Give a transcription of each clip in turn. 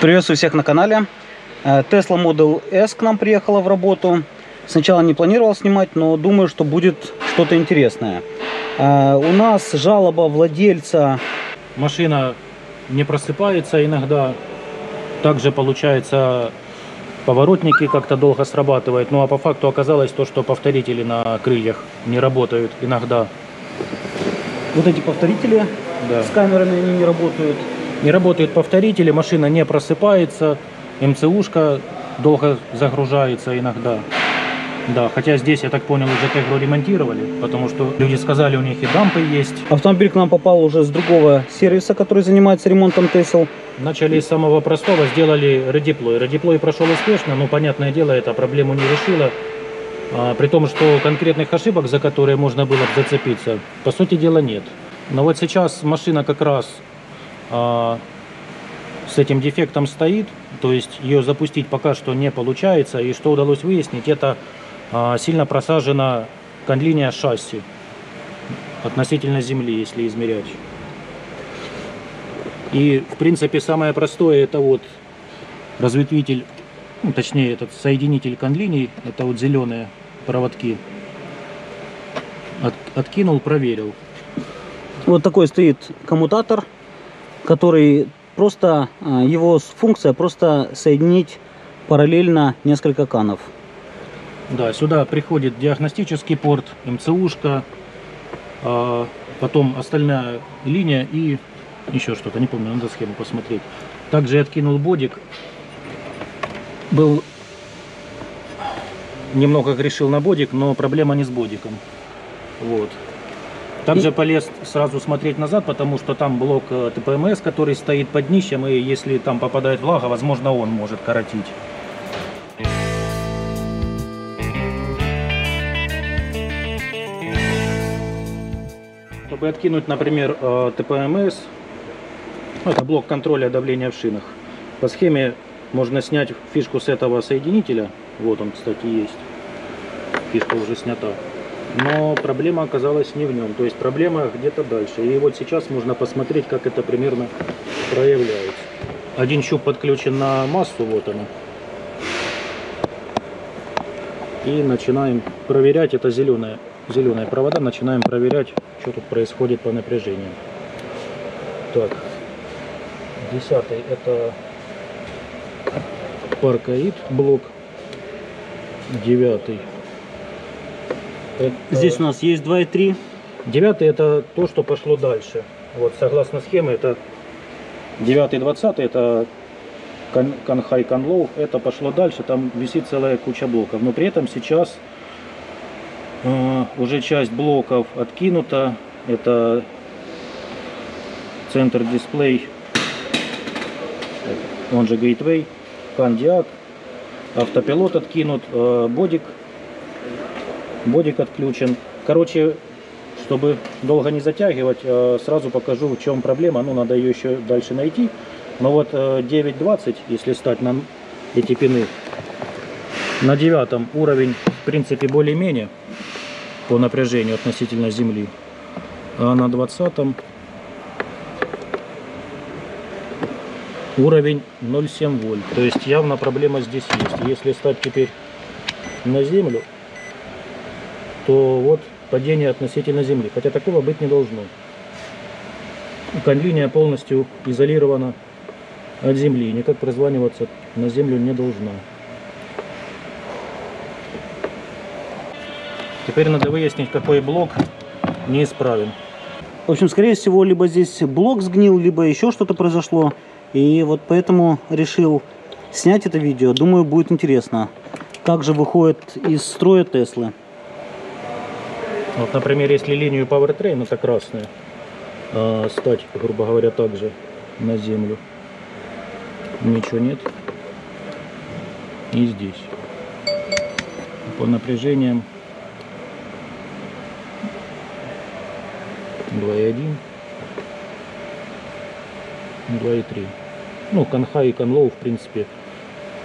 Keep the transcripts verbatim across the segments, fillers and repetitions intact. Приветствую всех на канале. Tesla Model S к нам приехала в работу. Сначала не планировал снимать, но думаю, что будет что-то интересное. У нас жалоба владельца. Машина не просыпается иногда. Также получается, поворотники как-то долго срабатывают. Ну а по факту оказалось то, что повторители на крыльях не работают иногда. Вот эти повторители, да, с камерами они не работают. Не работают повторители, машина не просыпается, МЦУшка долго загружается иногда. Да, хотя здесь, я так понял, уже Тегру ремонтировали, потому что люди сказали, у них и дампы есть. Автомобиль к нам попал уже с другого сервиса, который занимается ремонтом Tesla. Начали с самого простого, сделали редеплой. Редеплой прошел успешно, но, понятное дело, эта проблему не решила. А, при том, что конкретных ошибок, за которые можно было бы зацепиться, по сути дела, нет. Но вот сейчас машина как раз а, с этим дефектом стоит, то есть ее запустить пока что не получается. И что удалось выяснить, это а, сильно просажена конлиния шасси относительно земли, если измерять. И, в принципе, самое простое — это вот разветвитель, ну, точнее, этот соединитель конлиний, это вот зеленые проводки. От, откинул, проверил. Вот такой стоит коммутатор, который просто, его функция просто соединить параллельно несколько канов. Да, сюда приходит диагностический порт, МЦУшка, потом остальная линия и еще что-то, не помню, надо схему посмотреть. Также я откинул бодик. Был немного грешил на бодик, но проблема не с бодиком. Вот. Также и полез сразу смотреть назад, потому что там блок Т П М С, который стоит под днищем, и если там попадает влага, возможно, он может коротить. Чтобы откинуть, например, Т П М С, это блок контроля давления в шинах. По схеме можно снять фишку с этого соединителя. Вот он, кстати, есть. Фишка уже снята. Но проблема оказалась не в нем. То есть проблема где-то дальше. И вот сейчас можно посмотреть, как это примерно проявляется. Один щуп подключен на массу. Вот она. И начинаем проверять. Это зеленые, зеленые провода. Начинаем проверять, что тут происходит по напряжению. Так. Десятый — это паркаид блок. Девятый. Это... Здесь у нас есть два и три. Девятый — это то, что пошло дальше. Вот, согласно схеме, это девятый, двадцатый, это кан-хай, кан-лоу. Это пошло дальше, там висит целая куча блоков. Но при этом сейчас э, уже часть блоков откинута. Это центр дисплей, он же гейтвей, кандиак, автопилот откинут, бодик, бодик отключен. Короче, чтобы долго не затягивать, сразу покажу, в чем проблема. Ну, надо ее еще дальше найти. Но вот девять двадцать, если стать на эти пины, на девятом уровень, в принципе, более-менее по напряжению относительно земли. А на двадцатом уровень ноль семь вольт. То есть явно проблема здесь есть. Если стать теперь на землю, то вот падение относительно земли. Хотя такого быть не должно. Конлиния полностью изолирована от земли. Никак прозваниваться на землю не должна. Теперь надо выяснить, какой блок неисправен. В общем, скорее всего, либо здесь блок сгнил, либо еще что-то произошло. И вот поэтому решил снять это видео. Думаю, будет интересно, как же выходит из строя Теслы. Вот, например, если линию Powertrain, это красная, э, стать, грубо говоря, также на землю. Ничего нет. И здесь. По напряжениям два и один. два и три. Ну, кан-хай и кан-лоу, в принципе,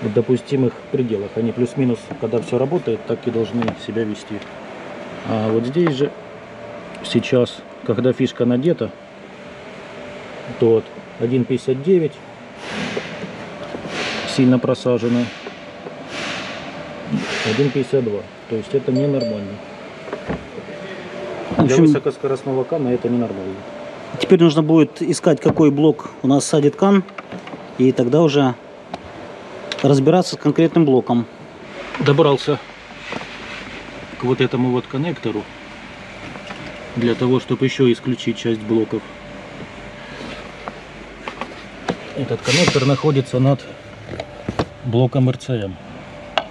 в допустимых пределах. Они плюс-минус, когда все работает, так и должны себя вести. А вот здесь же сейчас, когда фишка надета, то вот один пятьдесят девять, сильно просажены. один пятьдесят два. То есть это ненормально. Для высокоскоростного кана это ненормально. Теперь нужно будет искать, какой блок у нас садит кан, и тогда уже разбираться с конкретным блоком. Добрался к вот этому вот коннектору, для того, чтобы еще исключить часть блоков. Этот коннектор находится над блоком эр си эм.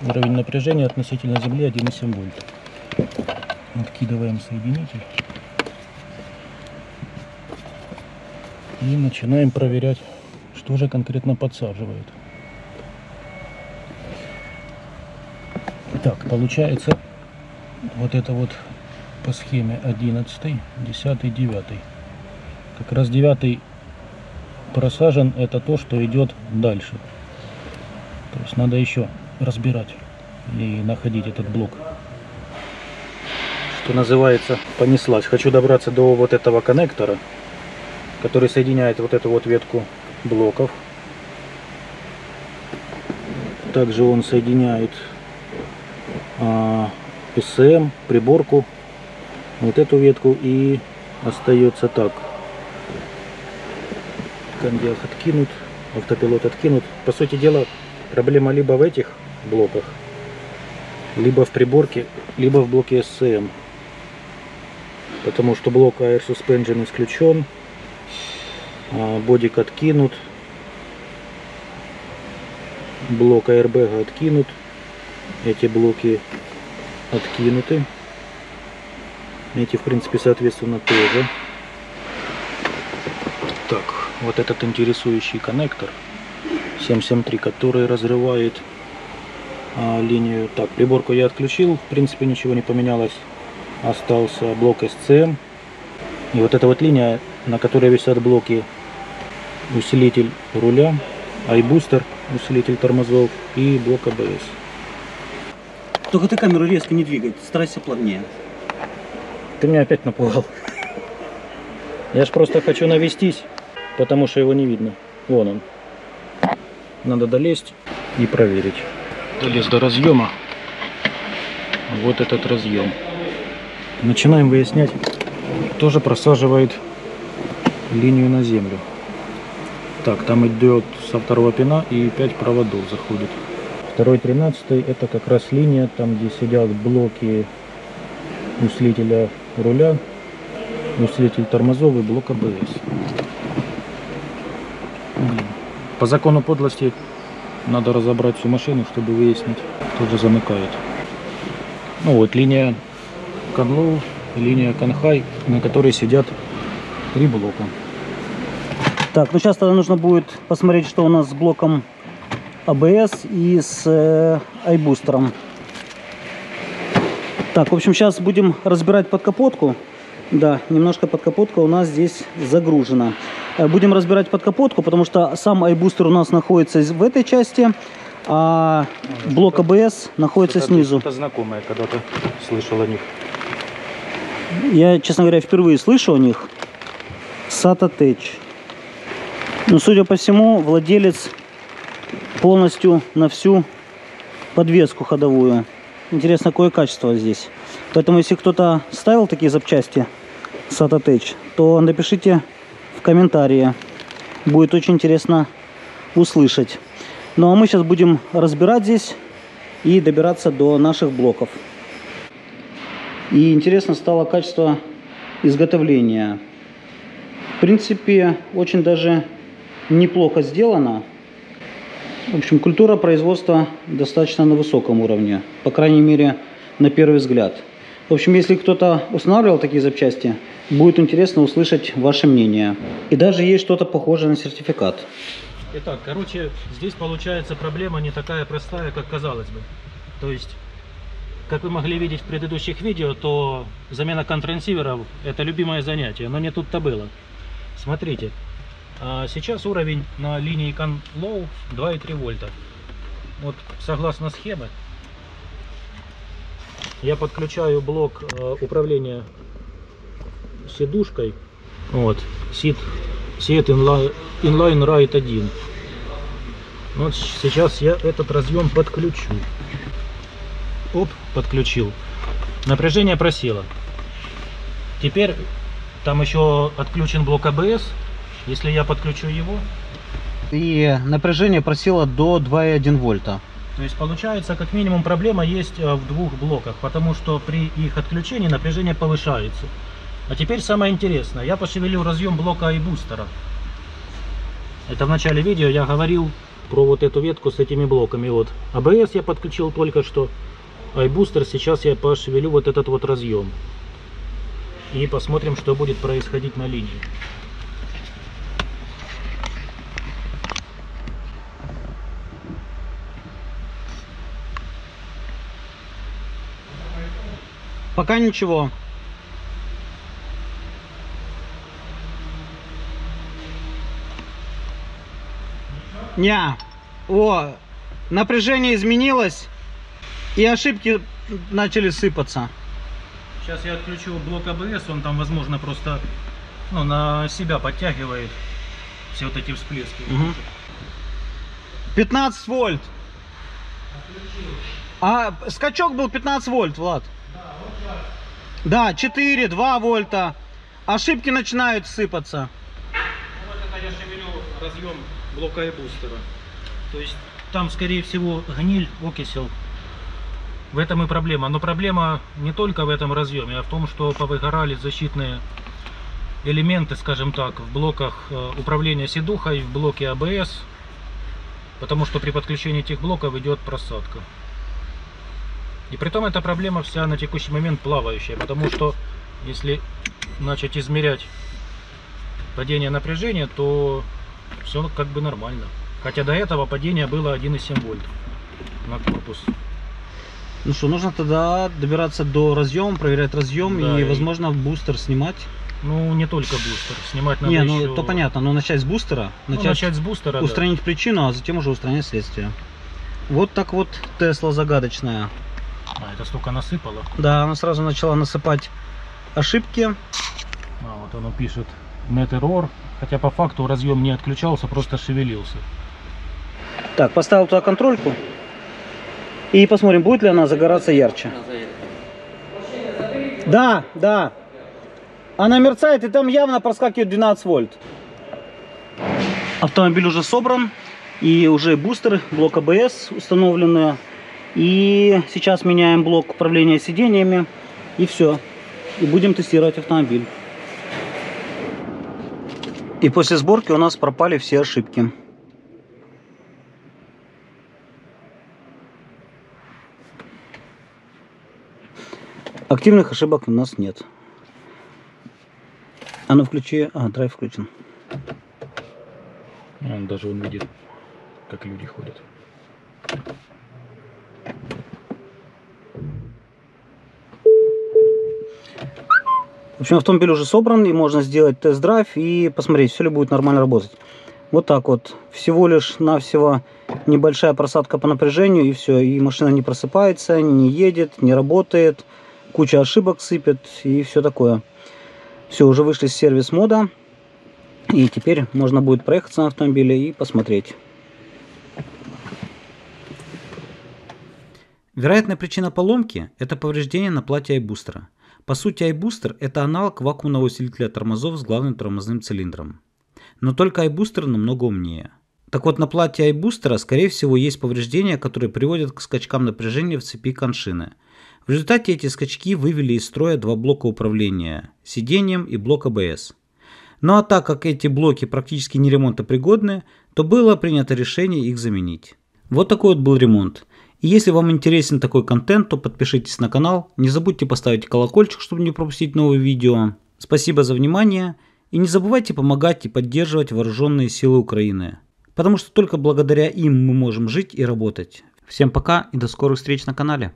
Уровень напряжения относительно земли один и семь вольт. Откидываем соединитель. И начинаем проверять, что же конкретно подсаживает. Так, получается, вот это вот по схеме одиннадцать, десять, девять. Как раз девятый просажен, это то, что идет дальше. То есть надо еще разбирать и находить этот блок. Что называется, понеслась. Хочу добраться до вот этого коннектора, который соединяет вот эту вот ветку блоков. Также он соединяет а, эс си эм, приборку, вот эту ветку, и остается так. Кондиах откинут, автопилот откинут. По сути дела, проблема либо в этих блоках, либо в приборке, либо в блоке эс си эм. Потому что блок Air Suspension исключен. Бодик откинут, блок аэрбэга откинут, эти блоки откинуты, эти в принципе соответственно тоже. Так, вот этот интересующий коннектор семь семь три, который разрывает а, линию. Так, приборку я отключил, в принципе ничего не поменялось, остался блок эс си эм, и вот эта вот линия, на которой висят блоки усилитель руля, i-бустер, усилитель тормозов и блок а бэ эс. Только ты камеру резко не двигай, старайся плавнее. Ты меня опять напугал. Я ж просто хочу навестись, потому что его не видно. Вон он. Надо долезть и проверить. Долез до разъема. Вот этот разъем. Начинаем выяснять. Тоже просаживает линию на землю. Так, там идет со второго пина и пять проводов заходит. Второй, тринадцатый, это как раз линия, там где сидят блоки усилителя руля, усилитель тормозов и блок а бэ эс. По закону подлости надо разобрать всю машину, чтобы выяснить, кто же замыкает. Ну вот линия Канлоу, линия Канхай, на которой сидят три блока. Так, ну сейчас тогда нужно будет посмотреть, что у нас с блоком а бэ эс и с э, i-бустером. Так, в общем, сейчас будем разбирать подкапотку. Да, немножко подкапотка у нас здесь загружена. Будем разбирать подкапотку, потому что сам i-бустер у нас находится в этой части, а блок а бэ эс находится снизу. Это знакомое, когда-то слышал о них. Я, честно говоря, впервые слышу о них. сата тэч. Ну, судя по всему, владелец полностью на всю подвеску ходовую. Интересно, какое качество здесь. Поэтому, если кто-то ставил такие запчасти сата тэч, то напишите в комментарии. Будет очень интересно услышать. Ну, а мы сейчас будем разбирать здесь и добираться до наших блоков. И интересно стало качество изготовления. В принципе, очень даже неплохо сделано. В общем, культура производства достаточно на высоком уровне. По крайней мере, на первый взгляд. В общем, если кто-то устанавливал такие запчасти, будет интересно услышать ваше мнение. И даже есть что-то похожее на сертификат. Итак, короче, здесь получается проблема не такая простая, как казалось бы. То есть, как вы могли видеть в предыдущих видео, то замена контрансиверов – это любимое занятие. Но не тут-то было. Смотрите. Сейчас уровень на линии Канлоу два и три вольта. Вот согласно схеме, я подключаю блок управления сидушкой. Вот, сид, сид inline, inline right один. Вот сейчас я этот разъем подключу. Оп, подключил. Напряжение просело. Теперь там еще отключен блок а бэ эс. Если я подключу его... И напряжение просело до двух целых одной десятой вольта. То есть получается, как минимум, проблема есть в двух блоках, потому что при их отключении напряжение повышается. А теперь самое интересное. Я пошевелил разъем блока i-бустера. Это в начале видео я говорил про вот эту ветку с этими блоками. Вот а бэ эс я подключил только что. i-бустер, сейчас я пошевелю вот этот вот разъем. И посмотрим, что будет происходить на линии. Пока ничего. Не. О, напряжение изменилось, и ошибки начали сыпаться. Сейчас я отключу блок а бэ эс, он там, возможно, просто ну, на себя подтягивает все вот эти всплески. Угу. пятнадцать вольт. Отключил. А скачок был пятнадцать вольт, Влад. Да, четыре, два вольта. Ошибки начинают сыпаться. Вот это я шевелю разъем блока и бустера. То есть там, скорее всего, гниль, окисел. В этом и проблема. Но проблема не только в этом разъеме, а в том, что повыгорали защитные элементы, скажем так, в блоках управления сидухой, в блоке а бэ эс. Потому что при подключении этих блоков идет просадка. И притом эта проблема вся на текущий момент плавающая, потому что если начать измерять падение напряжения, то все как бы нормально. Хотя до этого падение было один и семь десятых вольт на корпус. Ну что, нужно тогда добираться до разъема, проверять разъем, да, и, и возможно бустер снимать. Ну не только бустер, снимать надо. Не, ну еще... то понятно, но начать с бустера, начать, ну, начать с бустера, устранить да. причину, а затем уже устранять следствие. Вот так вот Tesla загадочная. А, это столько насыпало. Да, она сразу начала насыпать ошибки. А, вот оно пишет Net Error. Хотя по факту разъем не отключался, просто шевелился. Так, поставил туда контрольку. И посмотрим, будет ли она загораться ярче. Да, да. Она мерцает, и там явно проскакивает двенадцать вольт. Автомобиль уже собран. И уже бустеры, блок а бэ эс установлены. И сейчас меняем блок управления сидениями, и все. И будем тестировать автомобиль. И после сборки у нас пропали все ошибки. Активных ошибок у нас нет. А ну включи... А, драйв включен. Он даже он видит, как люди ходят. В общем, автомобиль уже собран, и можно сделать тест-драйв и посмотреть, все ли будет нормально работать. Вот так вот. Всего лишь навсего небольшая просадка по напряжению, и все. И машина не просыпается, не едет, не работает, куча ошибок сыпет и все такое. Все, уже вышли с сервис-мода, и теперь можно будет проехаться на автомобиле и посмотреть. Вероятная причина поломки – это повреждение на плате i-бустера. По сути, i-бустер – это аналог вакуумного усилителя тормозов с главным тормозным цилиндром. Но только i-бустер намного умнее. Так вот, на плате i-бустера, скорее всего, есть повреждения, которые приводят к скачкам напряжения в цепи коншины. В результате эти скачки вывели из строя два блока управления – сиденьем и блок а бэ эс. Ну а так как эти блоки практически не ремонтопригодны, то было принято решение их заменить. Вот такой вот был ремонт. И если вам интересен такой контент, то подпишитесь на канал, не забудьте поставить колокольчик, чтобы не пропустить новые видео. Спасибо за внимание и не забывайте помогать и поддерживать вооруженные силы Украины, потому что только благодаря им мы можем жить и работать. Всем пока и до скорых встреч на канале.